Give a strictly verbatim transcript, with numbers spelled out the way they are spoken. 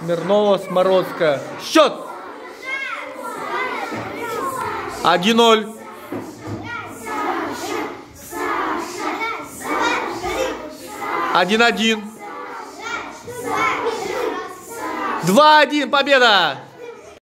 Смирнова-Смородская. Счет! один ноль. один один. два один. Победа!